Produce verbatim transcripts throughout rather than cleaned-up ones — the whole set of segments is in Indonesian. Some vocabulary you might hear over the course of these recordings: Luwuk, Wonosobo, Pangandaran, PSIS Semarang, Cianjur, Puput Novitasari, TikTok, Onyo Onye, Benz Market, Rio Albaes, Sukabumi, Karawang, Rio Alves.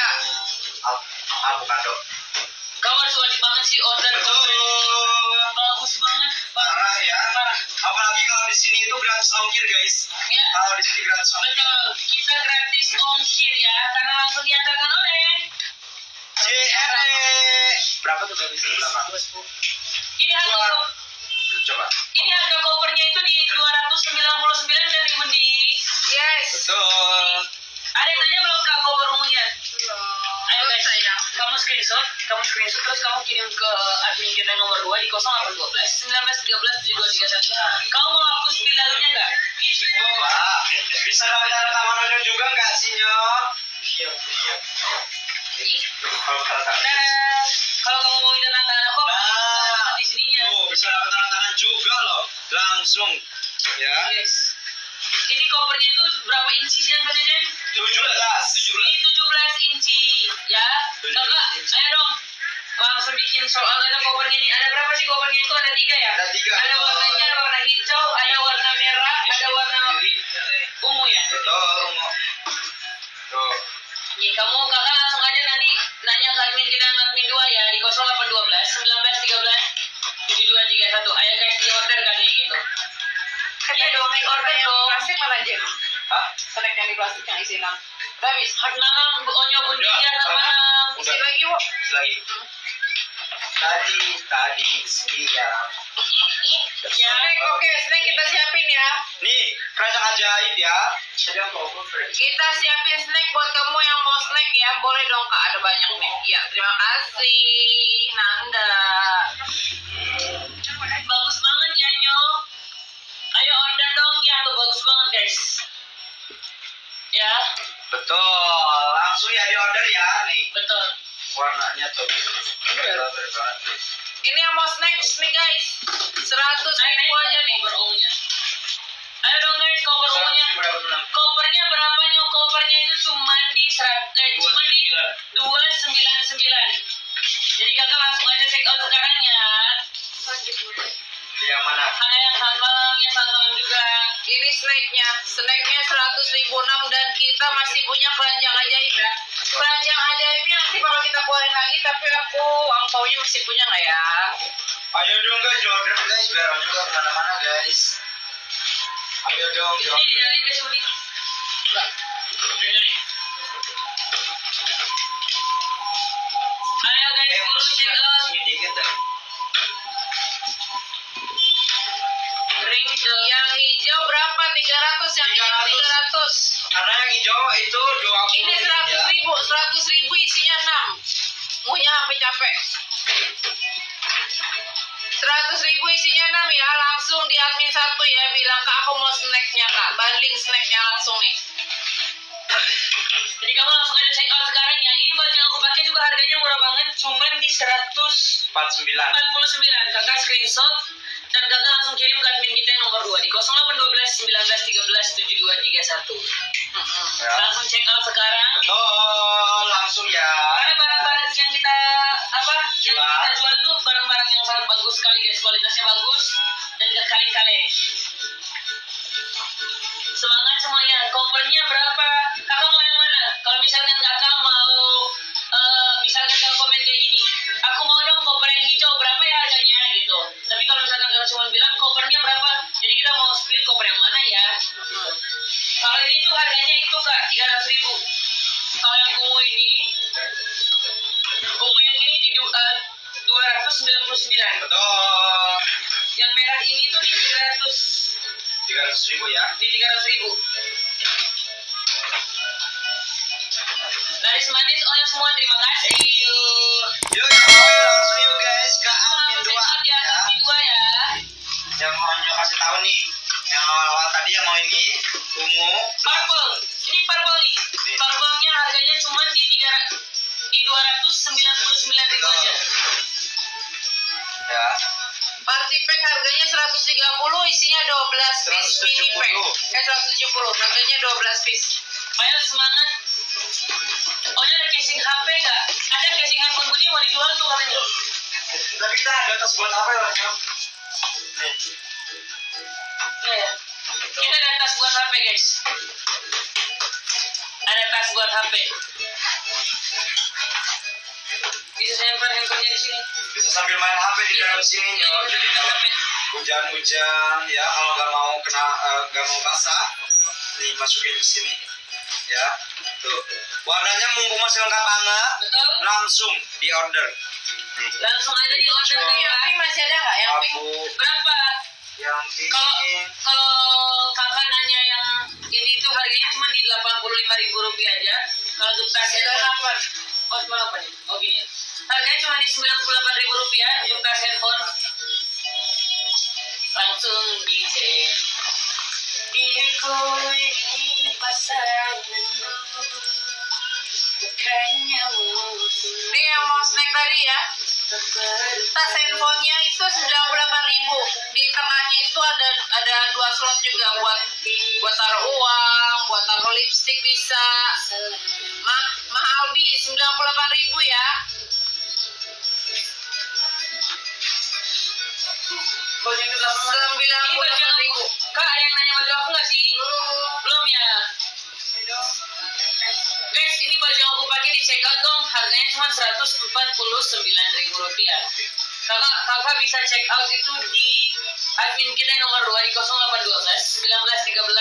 ada? Avocado. Kamu harus wajib banget sih order. Betul. Bagus banget. Parah ya. Parah. Apalagi kalau di sini itu gratis ongkir, guys. Ya. Kalau di sini gratis ongkir. Betul. Kita gratis ongkir ya, karena langsung diantarkan oleh J R E. Berapa tuh dari sini berapa? Ini harga coba. Ini harga kopernya itu di dua ratus sembilan puluh sembilan dan ribu di. Yes. Betul. Ada yang tanya belum kak koper umumnya? Ayo guys, kamu screenshot, kamu screenshot terus kamu kirim ke admin kita nomor dua di nol delapan satu dua satu sembilan satu tiga satu tiga satu. Kamu mau hapus bilalnya nggak? Bisa dapat tanda tangan Onyo juga nggak sih Nyo? Iya. Kalau tanda tangan, kalau kamu mau minta tanda tangan aku, di sininya. Oh, bisa dapat tanda tangan juga loh, langsung ya. Yes. Ini kopernya itu berapa inci sih yang tadi Den? tujuh belas. Ini tujuh belas inci, ya. Kakak, ayo dong langsung bikin soal ada kopernya ini. Ada berapa sih kopernya itu? Ada tiga ya? Ada tiga. Ada warnanya, ada warna hijau, ada warna merah, ada warna ungu ya? Betul, ungu. Tuh. Nih, kamu kakak langsung aja nanti nanya ke admin kita admin dua ya di nol delapan satu dua satu sembilan satu tiga satu tujuh dua tiga satu. Ayo guys, di order katanya gitu. Ya dong, make order dong. Plastik mana aja? Hah? Snack yang di plastik yang isi enam. Habis. Hak nalang, Bu Onyo Bundi ya, hak nalang. Isi lagi, Wak. Isi lagi. Tadi, tadi, siang. Ya, oke, snack kita siapin ya. Nih, keranjang ajaib ya. Kita siapin snack buat kamu yang mau snack ya. Boleh dong, Kak. Ada banyak nih. Ya, terima kasih, Nanda. Bagus banget ya, Nyo. Ayo order dong, ya tuh bagus banget guys. Ya. Betul, langsung ya di order ya nih. Betul. Warnanya tuh. Ini yang mau snacks nih guys. Seratus ribu aja nih. Koper ungunya. Ayo dong guys, koper ungunya. Kopernya berapa nih? Kopernya itu cuma di serat, eh, cuma di dua sembilan sembilan. Jadi kakak langsung aja check out sekarang ya. Yang mana? Ada yang selamat malam, yang selamat malam juga. Ini snacknya, snacknya seratus ribu enam dan kita masih punya keranjang ajaib ya. Keranjang ajaibnya nanti kalau kita keluarin lagi, tapi aku angpaunya masih punya nggak ya? Ayo dong guys, order guys, biar aku juga kemana-mana guys. Ayo dong. Ini di dalam guys, unik. Enggak. Ayo guys, dulu check out. Sedikit deh. Yang hijau berapa? tiga ratus. Yang hijau tiga ratus. Karena yang hijau itu dua puluh. Ini seratus ribu. seratus ribu isinya enam. Ngunya sampai capek. seratus ribu isinya enam ya. Langsung di admin satu ya. Bilang kak aku mau snacknya kak. Banding snacknya langsung nih. Jadi kamu langsung aja check out sekarang ya. Ini buat yang aku pakai juga harganya murah banget. Cuman di seratus empat puluh sembilan. Kakak screenshot. Dan kakak langsung kirim ke admin kita yang nomor dua di nol delapan satu dua satu sembilan satu tiga satu tujuh dua tiga satu. Mm-hmm. Ya. Langsung check out sekarang. Betul, langsung ya. Karena barang-barang yang kita apa yang kita jual tuh barang-barang yang sangat bagus sekali guys, kualitasnya bagus dan gak kaleng-kaleng. Semangat semuanya. Kopernya berapa? Kakak mau yang mana? Kalau misalkan kakak mau uh, misalkan kakak komen kayak gini, aku mau dong koper yang hijau berapa ya harganya gitu. Tapi kalau misalkan kakak cuma bilang kopernya berapa, jadi kita mau spill koper yang mana ya. Hmm. Kalau ini tuh harganya itu kak tiga ratus ribu. Kalau yang ungu ini, ungu yang ini di uh, dua ratus sembilan puluh sembilan. Betul. Yang merah ini tuh di tiga ratus ribu ya. Di tiga ratus ribu. Garis manis Onyo semua terima kasih. Thank you. Yo langsung yuk guys ke admin dua ya. Admin dua ya. Yang mau Onyo kasih tahu nih. Yang awal-awal tadi yang mau ini ungu. Purple. Ini purple nih. Purple-nya harganya cuma di dua ratus sembilan puluh sembilan ribu aja. Ya. Party pack harganya seratus tiga puluh, isinya dua belas piece mini pack. Eh seratus tujuh puluh, harganya dua belas piece. Ayo semangat. Onyo ada casing H P enggak? Ada casing handphone bunyi mau dijual tuh katanya. Tapi kita ada tas buat apa ya? Nih. Ya. Kita ada tas buat H P guys. Ada tas buat H P. Bisa nyimpan handphonenya di sini. Bisa sambil main H P di dalam sini. Hujan-hujan ya, kalau nggak mau kena, nggak uh, mau basah, nih masukin ke sini. Ya, tuh. Warnanya mumpung masih lengkap hangat, langsung di order. Hmm. Langsung aja di order. Yang pink, pink masih ada nggak? Yang pink berapa? Yang pink. Kalau kalau kakak nanya yang ini itu harganya cuma di delapan puluh lima ribu rupiah aja. Kalau untuk tas itu delapan. Oh cuma delapan. Oke ya. Harganya cuma di sembilan puluh delapan ribu rupiah untuk tas handphone. Langsung bisa. Diriku ini pasanganmu, bukannya musuh. Ini yang mau snack tadi ya. Tas handphonenya itu sembilan puluh delapan ribu. Di tengahnya itu ada ada dua slot juga buat buat taruh uang, buat taruh lipstik bisa. Ma mahal bi sembilan puluh delapan ribu ya. Belum bilang ribu. Kak, ada yang nanya baju aku nggak sih? Belum, belum ya. Belum. Guys, ini baju yang aku pakai di check out dong. Harganya cuma seratus empat puluh sembilan ribu rupiah. Kakak, kakak bisa check out itu di admin kita yang nomor dua di nol delapan satu dua satu sembilan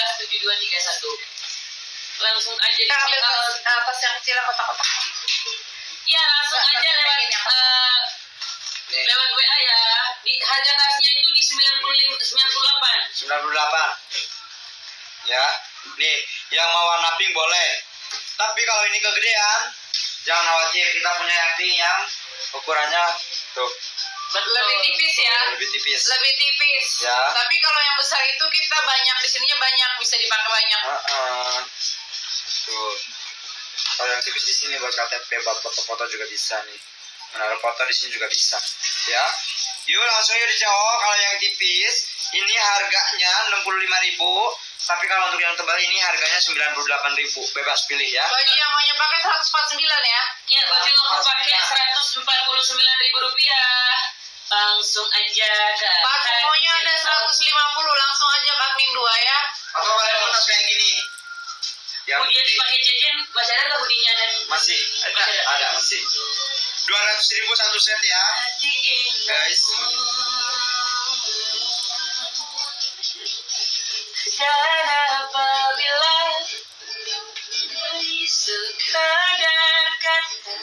satu tiga dua tiga satu. Langsung aja di check out. Pas yang kecil kotak-kotak. Ya, langsung nah, aja lewat uh, lewat W A ya. Di, harga tasnya itu di sembilan puluh lima, sembilan puluh delapan. Ya. Nih, yang mau warna pink boleh. Tapi kalau ini kegedean, jangan khawatir, kita punya yang pink yang ukurannya tuh. Lebih tipis ya. Lebih tipis. Lebih tipis. Ya. Tapi kalau yang besar itu kita banyak di sininya banyak bisa dipakai banyak. Uh-uh. Tuh. Kalau yang tipis di sini buat K T P, buat foto-foto juga bisa nih. Menaruh foto di sini juga bisa. Ya. Yuk langsung yuk dijawab. Kalau yang tipis ini harganya enam puluh lima ribu, tapi kalau untuk yang tebal ini harganya sembilan puluh delapan ribu. Bebas pilih ya. Baju yang mau pakai seratus empat puluh sembilan ya. Iya, baju yang mau pakai seratus empat puluh sembilan ribu rupiah. Langsung aja ke Patumnya ada seratus lima puluh, langsung aja ke admin dua ya. Atau kalau mau tas kayak gini. Yang kemudian dipakai jajan, masih ada enggak hoodie-nya dan masih ada, ada masih. dua ratus ribu satu set ya guys. Apabila dari sekadar kata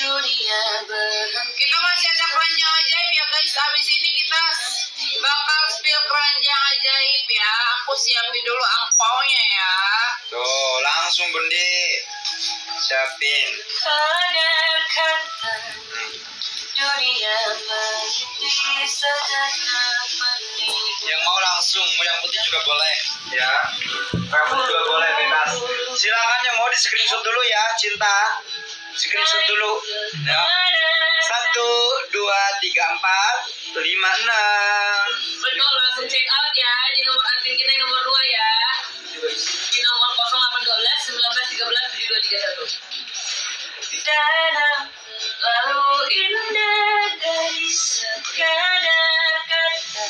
dunia berhenti. Itu masih ada keranjang ajaib ya guys. Abis ini kita bakal spill keranjang ajaib ya. Aku siapin dulu angpaunya ya. Tuh langsung bendi siapin. Yang mau langsung, yang putih juga boleh ya. Yang putih juga boleh bebas. Silakan yang mau di screenshot dulu ya, cinta. Screenshot dulu ya. Satu, dua, tiga, empat, lima, enam. Betul, langsung check out ya di nomor admin kita yang nomor dua ya. Di nomor nol delapan satu dua satu sembilan satu tiga dua tiga satu. Dalam lalu indah dari sekadar kata.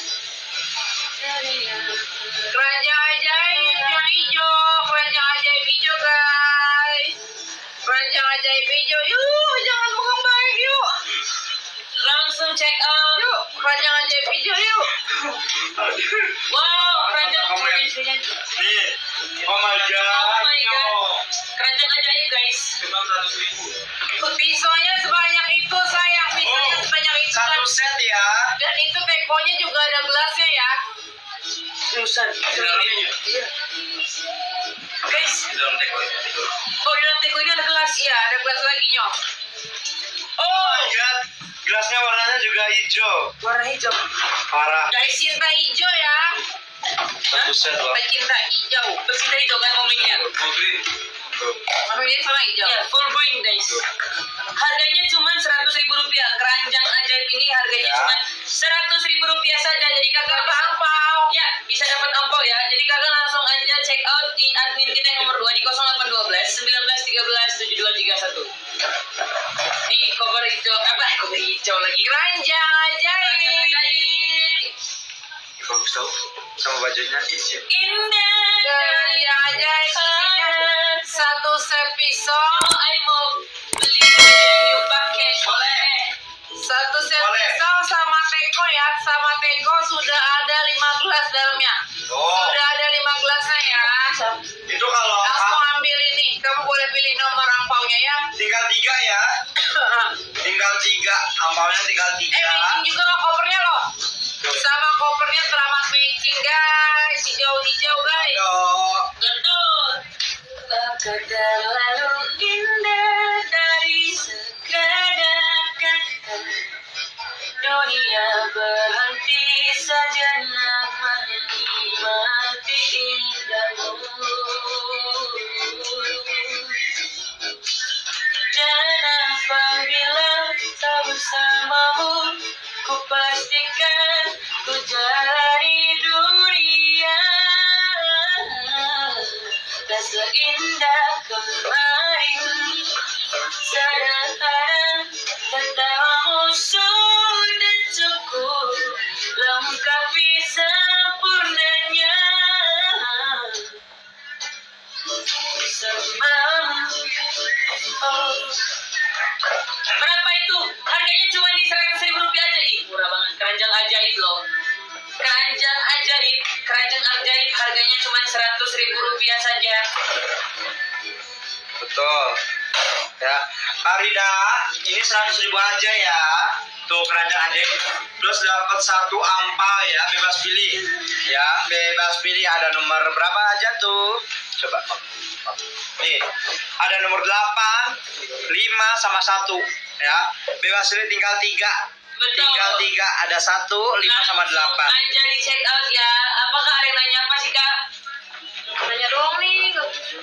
Keranjang ajaib yang hijau, keranjang ajaib hijau guys. Keranjang ajaib hijau, yuk jangan bohong baik yuk. Langsung check out yuk, keranjang ajaib hijau yuk. Wow, keranjang ajaib. Nih, oh my god. Keranjang ajaib guys. seratus ribu. Pisaunya sebanyak itu sayang, pisaunya oh, sebanyak itu. Satu set ya. Dan itu tekonya juga ada gelasnya ya. Seriusan. Iya. Guys, di dalam teko ini. Oh, di dalam teko ini ada gelas ya, ada gelas lagi nyok. Oh, lihat gelasnya warnanya juga hijau. Warna hijau. Parah. Guys, cinta hijau ya. Satu set loh. Pecinta hijau, pecinta hijau kan momennya. Green. Ini sama hijau. Ya, full green guys. Harganya cuma seratus ribu rupiah. Keranjang ajaib ini harganya ya. Cuma seratus ribu rupiah saja. Jadi kakak dapat angpau. Ya, bisa dapat angpau ya. Jadi kakak langsung aja check out di admin kita yang nomor dua di nol delapan satu dua sembilan satu tiga satu tujuh dua tiga satu. Nih, cover hijau. Apa? Cover hijau lagi. Keranjang ajaib. Bagus tau sama bajunya hijau. Indah. Keranjang ajaib. Satu set pisau, I mau dalamnya. Oh. Sudah ada lima gelasnya ya. Itu kalau langsung ah. ambil ini. Kamu boleh pilih nomor angpaunya ya. Tinggal tiga ya. Tinggal tiga. Angpaunya tinggal tiga. Eh, matching juga loh kopernya loh. Sama kopernya selamat matching guys. Hijau-hijau guys. Betul. Kata lalu indah dari sekadar kata. Dunia berhenti sejenak menikmati indahmu. Dan apabila tak bersamamu, ku pastikan ku jalani dunia. Tak seindah kemarin, sadar-sadar katamu sudah cukup lengkapi sempurnanya. Sebab oh. Berapa itu? Harganya cuma di seratus ribu rupiah aja. Ih, murah banget, keranjang ajaib loh. Keranjang ajaib, keranjang ajaib harganya cuma seratus ribu rupiah saja. Betul. Ya, Arida, ini seratus ribu aja ya. Tuh keranjang ajaib. Terus dapat satu ampal ya, bebas pilih. Ya, bebas pilih ada nomor berapa aja tuh? Coba. Nih, ada nomor delapan, lima sama satu ya. Bebas pilih tinggal tiga. Betul. Tinggal tiga, ada satu, lima sama delapan. Aja di check out ya. Apakah ada yang nanya apa sih kak? Nanya doang nih.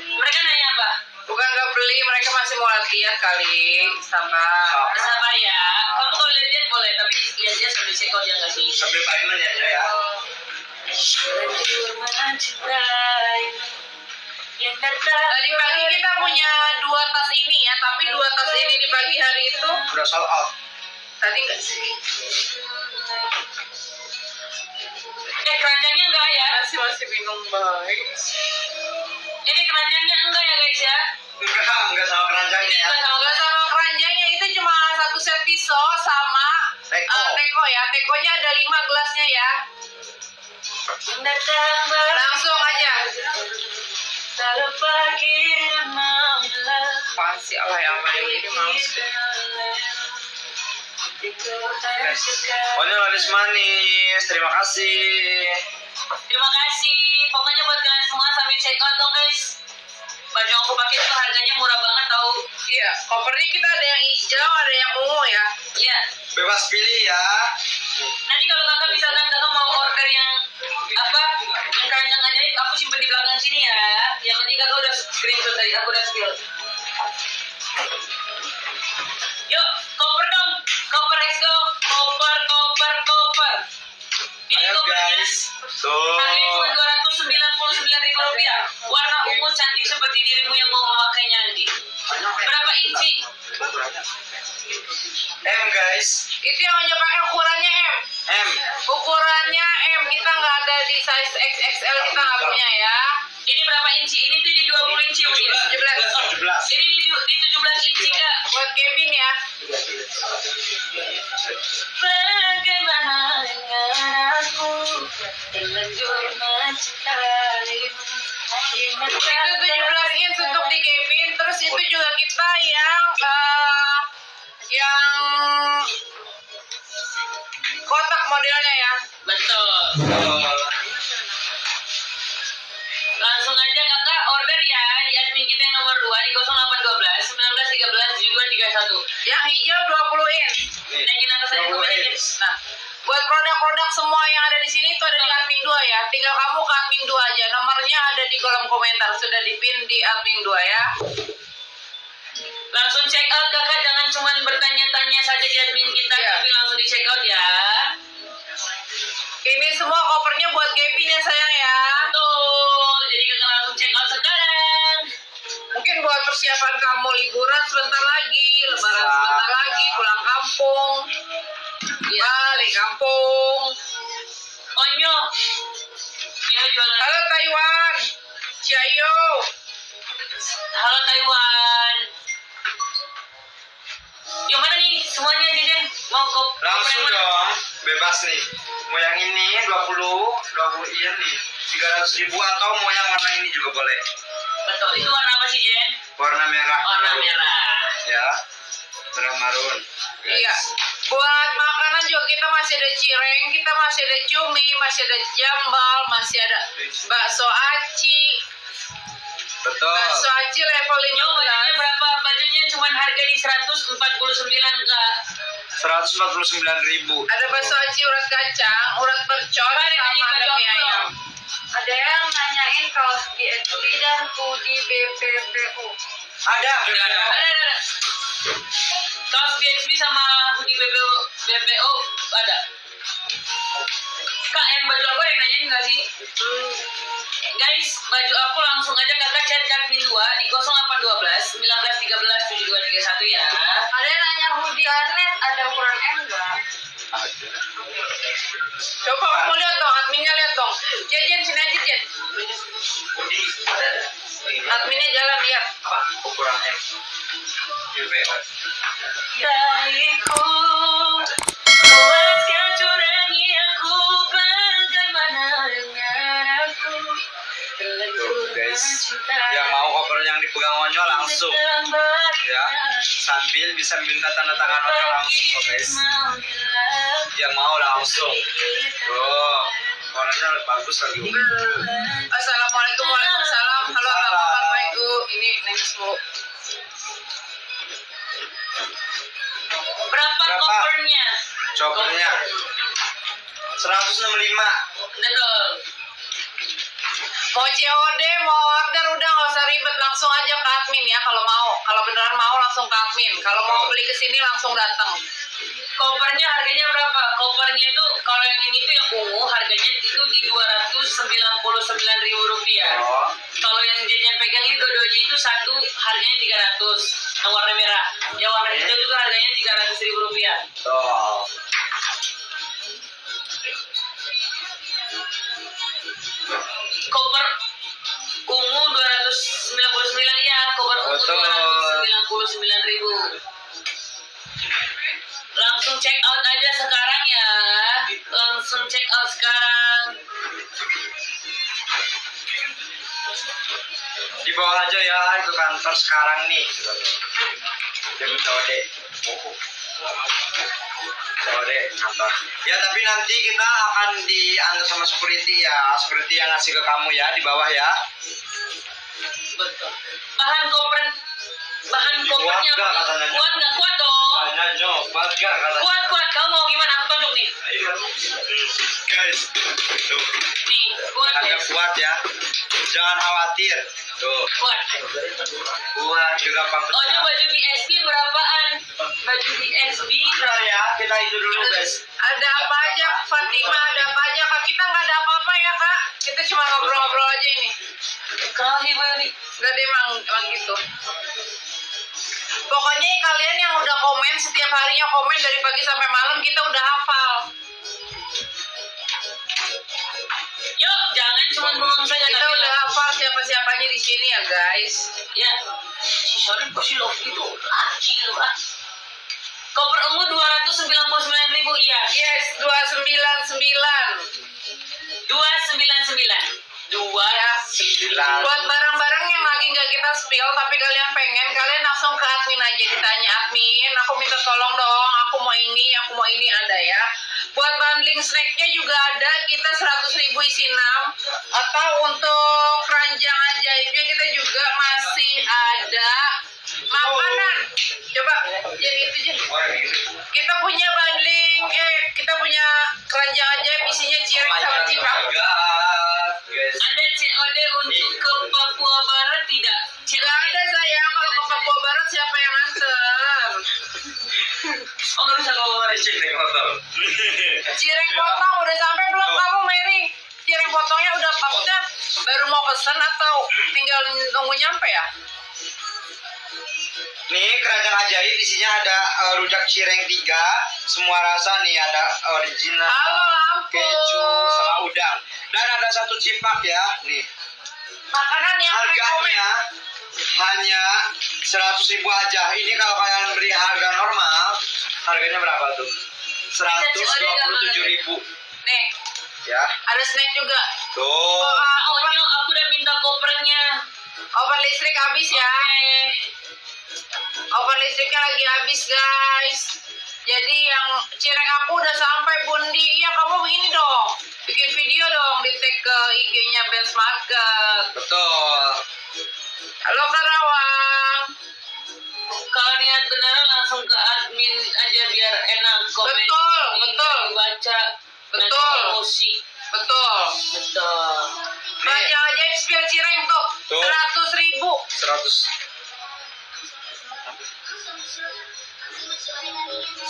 Mereka nanya apa? Bukan nggak beli, mereka masih mau latihan kali. Sabar. Sabar ya. Kamu kalau lihat boleh, tapi lihatnya sambil check out ya nggak sih? Sambil payment ya ya. Tadi pagi kita punya dua tas ini ya, tapi dua tas ini di pagi hari itu udah sold out. Tadi enggak sih? Eh, keranjangnya enggak ya? Masih masih bingung banget. Ini keranjangnya enggak ya guys ya? Enggak, enggak sama keranjangnya ya. Enggak sama keranjangnya, itu cuma satu set pisau sama teko, uh, teko ya. Tekonya ada lima gelasnya ya. Langsung aja. Pasti Allah yang main ini maus. Onyo manis manis, terima kasih. Terima kasih. Pokoknya buat kalian semua sambil check out dong guys. Baju yang aku pakai itu harganya murah banget tau. Iya, kopernya kita ada yang hijau, ada yang ungu ya. Iya. Bebas pilih ya. Nanti kalau kakak misalkan kakak mau order yang apa, yang keranjang ajaib, aku simpen di belakang sini ya. Yang penting kakak udah screenshot tadi, aku udah screenshot. Yuk, koper dong. Koper, let's go. Koper, koper, koper. Ini ayo kopernya. Harganya cuma dua ratus sembilan puluh sembilan ribu rupiah. Warna ungu cantik seperti dirimu yang mau memakainya nanti. Berapa inci? M guys. Itu yang hanya pakai ukurannya M. M. Ukurannya M, kita nggak ada di size X X L, kita nggak punya ya. Ini berapa inci? Ini tuh di dua puluh inci. tujuh belas. Ini di, di tujuh belas inci kak. Buat Kevin ya. Bagaimana dengan aku yang menjur mencintaimu? Itu tujuh belas inci untuk di Kevin. Terus itu juga kita yang uh, yang kotak modelnya ya. Betul. Langsung aja kakak order ya di admin kita yang nomor dua di nol delapan satu dua, satu sembilan, satu tiga, tujuh dua tiga satu. Yang hijau dua puluh inch. Naikin atasnya dua puluh inch. Nah, buat produk-produk semua yang ada di sini itu ada di admin dua ya. Tinggal kamu ke admin dua aja. Nomornya ada di kolom komentar, sudah dipin di admin dua ya. Langsung check out kakak, jangan cuma bertanya-tanya saja di admin kita ya. Tapi langsung di check out ya. Ini semua kopernya buat Kevin ya sayang ya. Betul, jadi kita langsung check out sekarang. Mungkin buat persiapan kamu liburan sebentar lagi, lebaran sebentar lagi, pulang kampung, ya. Balik kampung. Onyo, ya, jualan. Halo Taiwan, Ciao. Halo Taiwan. Yang mana nih semuanya Jajan? Mau kop? Langsung dong. bebas nih. Mau yang ini dua puluh, dua puluh iya nih, tiga ratus ribu, atau mau yang warna ini juga boleh. Betul, itu warna apa sih, Jen? Warna merah. Warna merah. Ya, merah marun. Guys. Iya. Buat makanan juga kita masih ada cireng, kita masih ada cumi, masih ada jambal, masih ada bakso aci. Betul. Bakso aci level lima belas. Bajunya berapa? Bajunya cuma harga di seratus empat puluh sembilan, Kak. seratus empat puluh sembilan ribu. Ada bakso aci urat kacang, urat bercor, sama ada mie ayam. Ada yang nanyain kaos G S P dan hoodie B P P U. Ada, ada, ada, ada. Kaos G S P sama hoodie B P P U ada. Kak, yang baju aku yang nanyain nggak sih? Hmm. Guys, baju aku langsung aja kakak chat admin dua di nol delapan satu dua, satu sembilan satu tiga, tujuh dua tiga satu ya. Ada yang nanya hoodie Arnet ada ukuran M nggak? Ada. Coba kamu lihat dong, adminnya lihat dong. Jajan sini aja, Jen. Adminnya jalan lihat. Apa? Ukuran M. Dariku, buat kau curangi aku, bagaimana dengan aku? Tuh, guys, yang mau koper yang dipegang Onyo langsung, ya. Sambil bisa minta tanda tangan Onyo langsung, loh, guys. Yang mau langsung. Tuh, warnanya bagus lagi. Assalamualaikum warahmatullahi wabarakatuh. Halo, apa kabar, Ibu? Ini nanya semua. Berapa, Berapa? kopernya? Copernya seratus enam puluh lima. Betul. Mau C O D, mau order, udah nggak usah ribet, langsung aja ke admin ya kalau mau. Kalau beneran mau langsung ke admin. Kalau mau beli ke sini langsung datang. Kopernya harganya berapa? Kopernya itu kalau yang ini tuh yang ungu harganya itu di dua ratus sembilan puluh sembilan ribu rupiah. Oh. Kalau yang jajan pegang itu dua-duanya itu satu harganya tiga ratus. Yang warna merah. Yang warna hijau juga harganya tiga ratus ribu rupiah. Oh. Koper ungu dua ratus sembilan puluh sembilan, ya, koper ungu dua ratus sembilan puluh sembilan ribu. Langsung check out aja sekarang ya. Langsung check out sekarang. Dibawa aja ya ke kantor sekarang nih. Jangan tahu deh. Oh. Sore, ya, tapi nanti kita akan diantar sama security ya, security yang ngasih ke kamu ya di bawah ya. Betul. Bahan koper, bahan kopernya kuat nggak? Kuat dong. Kuat kuat kuat. Kamu mau gimana? Aku tunjuk nih. Guys, nih kuat. Ada kuat ya. Jangan khawatir. Tuh. Kuat. Kuat juga pangkat. Onyo baju B S B berapaan? Baju B S B berapa ya? Kita itu dulu guys. Ada apa aja, Fatima? Ada apa aja, Kak? Kita nggak ada apa-apa ya, Kak. Kita cuma ngobrol-ngobrol aja ini. Kalau gimana nih? Nggak ada emang, emang gitu. Pokoknya kalian yang udah komen setiap harinya komen dari pagi sampai malam kita udah hafal. Yuk, jangan cuma ngomong saja. Kita udah hafal siapa-siapanya di sini ya, guys. Ya. Sorry, pasti lo itu laki lo. Koper ungu dua ratus sembilan puluh sembilan ribu, iya. Yes, dua ratus sembilan puluh sembilan. dua ratus sembilan puluh sembilan. dua ratus sembilan puluh sembilan. Buat barang-barang yang lagi nggak kita spill tapi kalian pengen, kalian langsung ke admin aja, ditanya admin, aku minta tolong dong, aku mau ini, aku mau ini, ada ya. Buat bundling snacknya juga ada, kita seratus ribu isi enam. Atau untuk keranjang ajaibnya kita juga masih ada makanan. Coba jadi itu aja. Kita punya bundling, eh kita punya keranjang ajaib isinya cireng sama cipang. Ada C O D untuk ke Papua Barat tidak? Tidak ada sayang, kalau ke Papua Barat siapa yang antar? Oh, nggak bisa Papua Barat. Cireng potong. Cireng potong udah sampai belum kamu, Mary? Cireng potongnya udah maksudnya baru mau pesen atau tinggal nunggu nyampe ya? Nih keranjang ajaib isinya ada uh, rujak cireng tiga, semua rasa nih, ada original, keju, sama udang, dan ada satu cipak ya, nih. Makanan yang harganya hanya seratus ribu aja. Ini kalau kalian beli harga normal, harganya berapa tuh? seratus dua puluh tujuh ribu. Nih. Ya. Ada snack juga. Tuh. Oh, uh, Onyo, aku udah minta kopernya. Oven listrik habis ya. Okay. Oven listriknya lagi habis, guys. Jadi yang cireng aku udah sampai Bundi. Iya, kamu ini dong. Bikin video dong, di-tag ke I G-nya Benz Market. Betul. Halo Karawang. Kalau niat beneran langsung ke admin aja biar enak komen. Betul, betul. Baca, betul. Musik. Betul. Betul. Baca aja spill cireng tuh. seratus ribu. seratus.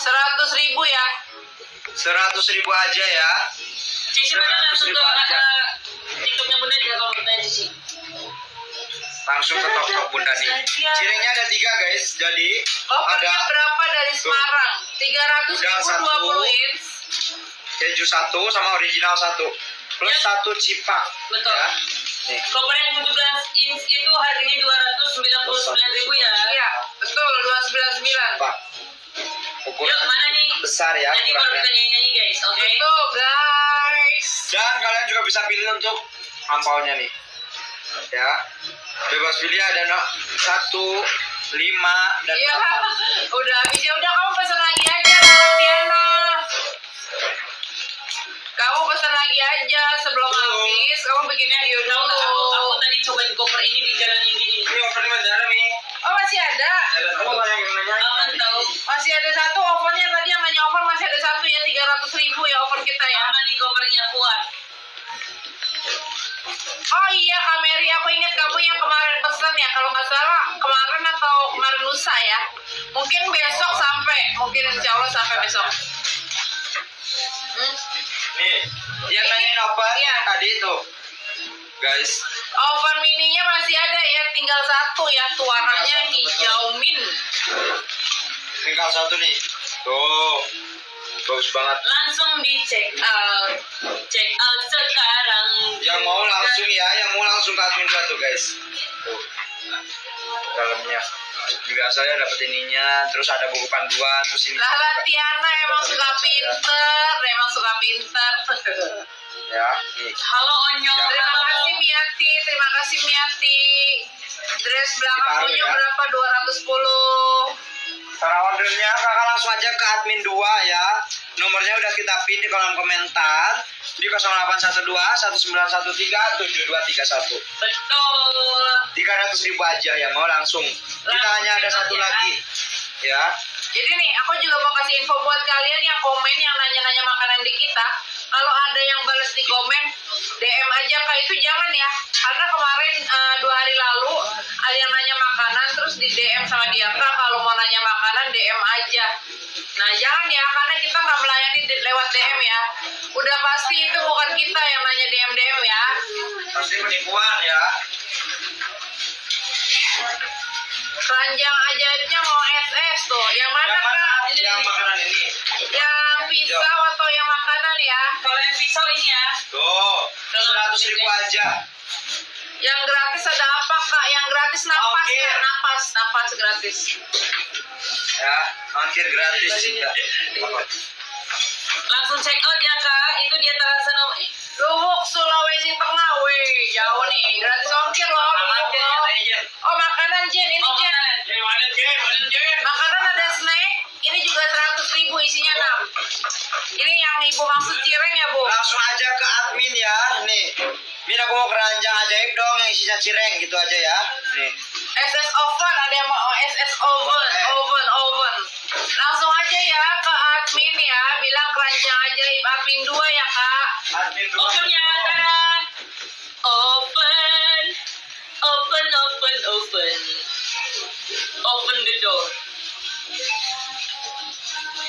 Seratus ribu ya, seratus ribu aja ya. Cici mana langsung ke TikToknya Bunda juga kalau kita Cici. Langsung ke TikTok Bunda nih. Cirengnya ada tiga guys, jadi oh, ada berapa dari Semarang? Tiga ratus ribu dua puluh inch. Keju satu sama original satu plus ya. Satu cipak. Betul. Ya. Koper yang tujuh belas inch itu harganya dua ratus sembilan puluh sembilan ribu ya. Iya, betul dua sembilan sembilan. Ukuran mana nih? Besar ya. Nanti kalau kita nyanyi guys, oke? Okay. Itu guys. Dan kalian juga bisa pilih untuk ampaunya nih, ya. Bebas pilih ada no satu, lima dan. Iya. Udah habis ya, udah kamu pesan lagi aja, Tiana. Kamu pesan lagi aja sebelum tuh habis. Kamu bikinnya di Udang. Aku, aku tadi cobain koper ini di jalan ini. Ini koper di Bandara nih. Oh masih ada. Jalan aku banyak yang nanya. Aman tahu. Masih ada satu ovennya tadi yang nanya oven masih ada satu ya tiga ratus ribu ya oven kita ya. Aman nih kopernya kuat. Oh iya Kameri, aku ingat kamu yang kemarin pesan ya kalau nggak salah kemarin atau kemarin lusa ya. Mungkin besok sampai, mungkin insya Allah sampai besok. Hmm? Nih, yang nanyain oven ya tadi itu, guys. Oven mininya masih ada ya, tinggal satu ya, warnanya hijau mint. Tinggal satu nih. Tuh. Bagus banget. Langsung dicek out. Check out sekarang. Yang mau langsung ya, yang mau langsung ke admin dulu tuh, guys. Tuh. Dalamnya juga saya dapat ininya, terus ada buku panduan, terus ini. Lah, Tiana emang suka pinter, ya. emang suka pinter. Ya. Nih. Halo Onyo. Ya, terima halo. kasih Miati, terima kasih Miati. Dress belakang Onyo ya. Berapa? dua ratus sepuluh. Para ordernya kakak langsung aja ke admin dua ya. Nomornya udah kita pin di kolom komentar di nol delapan satu dua, satu sembilan satu tiga, tujuh dua tiga satu. Betul. tiga ratus ribu aja ya, mau langsung. Kita langsung hanya ada satu ya. lagi ya. Jadi nih, aku juga mau kasih info buat kalian yang komen yang nanya-nanya makanan di kita. Kalau ada yang balas di komen, D M aja kak, itu jangan ya. Karena kemarin uh, dua hari lalu ada yang nanya makanan terus di D M sama dia, kak kalau mau nanya makanan D M aja. Nah jangan ya, karena kita nggak melayani lewat D M ya. Udah pasti itu bukan kita yang nanya D M D M ya. Pasti penipuan ya. Keranjang ajaibnya mau S S tuh. Yang mana yang kak? Mana, yang makanan ini. Yang pisau atau yang makanan ya? Kalau yang pisau ini ya. Tuh, seratus ribu aja. Yang gratis ada apa kak? Yang gratis napas okay. ya, napas, napas gratis. Ya, angkir gratis juga. Langsung check out ya kak, itu dia terasa namanya. Luwuk Sulawesi Tengah, weh jauh nih, gratis ongkir loh. Oh makanan Jen, ini oh, Jen. Makanan ada snack, ini juga seratus ribu isinya enam. Ini yang ibu maksud cireng ya bu? Langsung aja ke admin ya, nih. Min aku mau keranjang ajaib dong yang isinya cireng gitu aja ya. Nih. S S oven, ada yang mau S S oven, eh. oven, oven. Langsung aja ya ke admin ya, bilang keranjang ajaib admin dua ya kak. Admin dua. Oh ternyata open, open, open, open, open the door.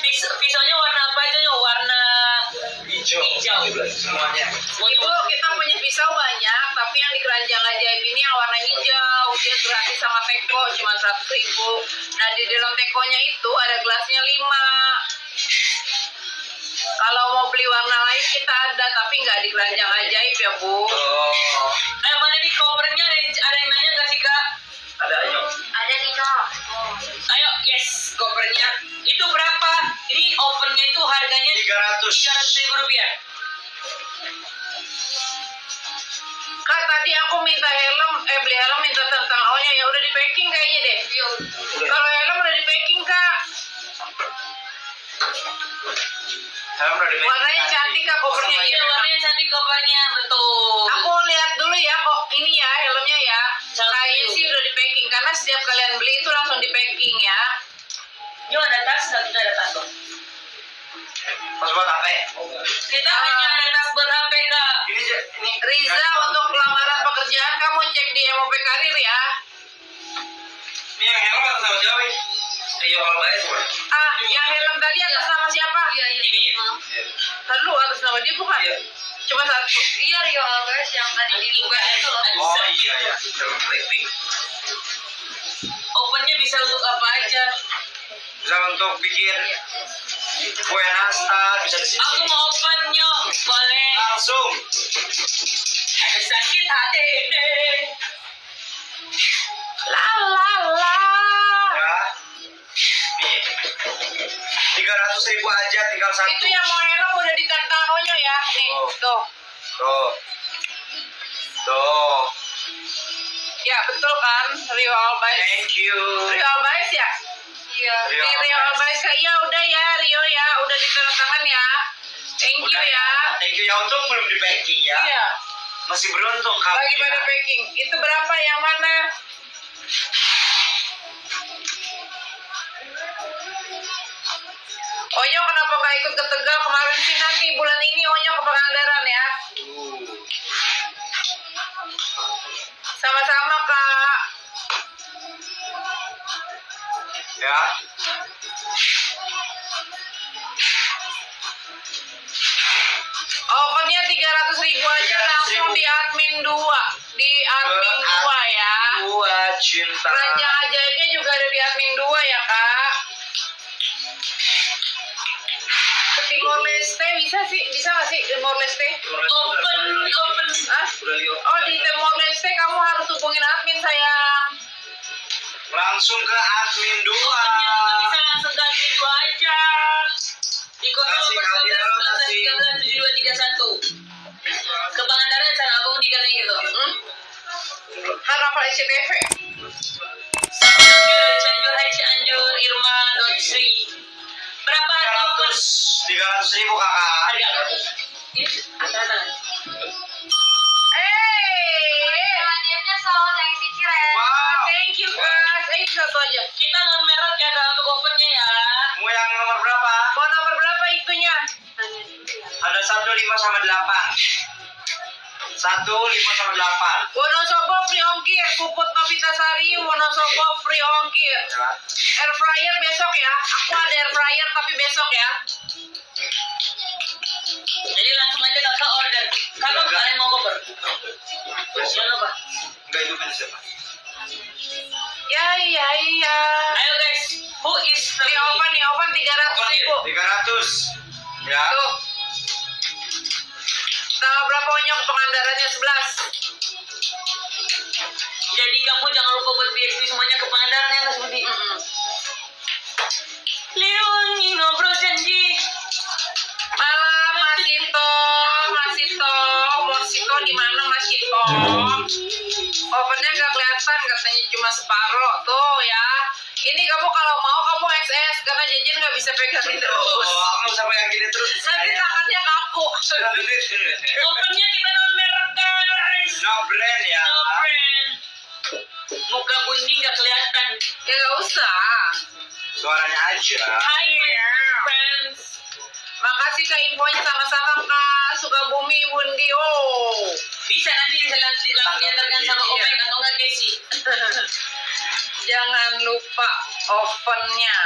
Pis pisaunya warna apa itu? Warna hijau. Hijau. Semuanya. Ibu kita punya pisau banyak, tapi yang di keranjang ajaib ini yang warna hijau, dia gratis sama teko, cuma seratus ribu. Nah di dalam tekonya itu ada gelasnya lima. Kalau mau beli warna lain kita ada, tapi nggak di keranjang ajaib ya bu. Oh. Eh mana di kopernya ada yang nanya nggak sih kak? Ada ayo. Ada nih kak. Oh. Ayo ayo, yes, kopernya. Itu berapa? Ini ovennya itu harganya tiga ratus ribu rupiah. Kak, tadi aku minta helm, eh beli helm minta tentang Onyo ya, udah di packing kayaknya deh. Kalau helm udah di packing, Kak. Helm udah di packing. Warnanya cantik, Kak, kopernya. Iya, warnanya cantik kopernya, betul. Aku lihat dulu ya, kok ini ya helmnya ya. Kayaknya sih udah di packing karena setiap kalian beli itu langsung di packing ya. Yo, ada tas, nggak kita ada tas dong. Pas buat H P. Kita uh, hanya ada tas buat H P, Kak. Ini, ini Riza kan, untuk lamaran pekerjaan kamu cek di M O P Karir ya. Ini yang helm atas nama siapa? Iya, kalau baik sih. Ah, ini yang helm tadi atas nama siapa? Iya, iya. Ini ya. Lalu atas nama dia bukan? Iya. Cuma satu. Iya, Rio Alves yang tadi di luar itu loh. Oh iya ya. Opennya bisa untuk apa aja? Bisa untuk bikin kue nastar, bisa di sini. Aku mau open nyok, boleh. Langsung. Sakit hati deh. La la la. Ya. Nih. Tiga ratus ribu aja, tinggal satu. Itu yang mau nelong udah di kantong Onyo ya, nih. Oh. Tuh. Tuh. Tuh. Ya betul kan, Rio Albaes. Thank you. Rio Albaes ya. Iya. Rio, Rio Albaes kak, ya udah ya Rio ya, udah ditandatangan ya. Thank udah, you ya. Thank you ya, untung belum di packing ya. Iya. Masih beruntung kamu. Lagi pada ya. Packing. Itu berapa yang mana? Onyo kenapa gak ikut ke Tegal kemarin sih, nanti bulan ini Onyo ke Pangandaran ya. Sama-sama Kak. Ya. Ovennya tiga ratus ribu aja langsung di admin dua, di admin dua ya. Dua cinta. Ranjang ajaibnya juga ada di admin dua ya Kak. Timor Leste bisa sih, bisa nggak sih Timor Leste? Open, open. Ah? Oh di Timor Leste kamu harus hubungin admin sayang. Langsung ke admin dua. Opennya bisa langsung ke admin dua aja. Di kota tiga belas tujuh dua tiga satu. Ke Pangandaran sana aku di kali gitu. Hmm? Karena apa C T V? Cianjur, Cianjur, Hai Cianjur, Irma, Donsri. Berapa ratus? Tiga ratus ribu kakak. Harga berapa? Ini ada. Eh, hadiahnya soal yang ciciren. Wow, thank you guys. Eh satu aja. Kita non merek ya dalam kopernya ya. Mau yang nomor berapa? Mau nomor berapa itunya? Ada satu lima sama delapan. Satu lima sama delapan. Wonosobo free ongkir, Puput Novitasari, Wonosobo free ongkir. Air fryer besok ya. Aku ada air fryer tapi besok ya. Jadi langsung aja kakak order. Kakak kalian mau koper? Bukan apa? Enggak itu kan siapa? Ya ya ya. Ayo guys, who is free oven ya? Oven tiga ratus ribu. Tiga ratus. Ya. Tuh. Tanggal berapa Onyo Pangandarannya sebelas. Jadi kamu jangan lupa buat B X P semuanya ke Pangandaran ya Mas Budi. Mm-hmm. Leoni ngobrol janji. Malam Mas Ito, Mas Ito, Mas Ito di mana Mas Ito? Ovennya nggak kelihatan, katanya cuma separuh tuh ya. Ini kamu kalau mau kamu X S karena jajan nggak bisa pegangin terus. Oh, aku bisa pegangin terus. Nanti tangannya kaku. Ovennya kita non merek guys. No brand ya. No brand. Muka bunyi nggak kelihatan. Ya nggak usah. Suaranya aja. Hi friends. Makasih Kak infonya, sama-sama Kak. Sukabumi Bundi. Oh. Bisa nanti dilakukan diantarkan sama Opek atau nggak Casey. Jangan lupa ovennya.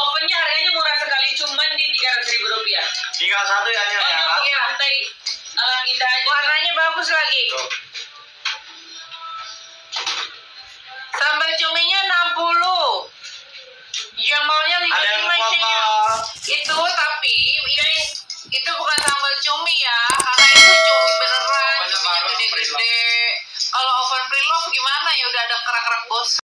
Ovennya harganya murah sekali, cuman di tiga ratus ribu rupiah. Tinggal satu ya, Nyok. Oh, Nyok, ya. Lantai alam indah aja. Warnanya bagus lagi. Tuh. Sambal cuminya enam puluh. Yang maunya lima puluh lima itu, tapi ini itu bukan sambal cumi ya, karena itu cumi beneran, cumi gede-gede. Kalau oven preloaf gimana ya, udah ada kerak-kerak bos.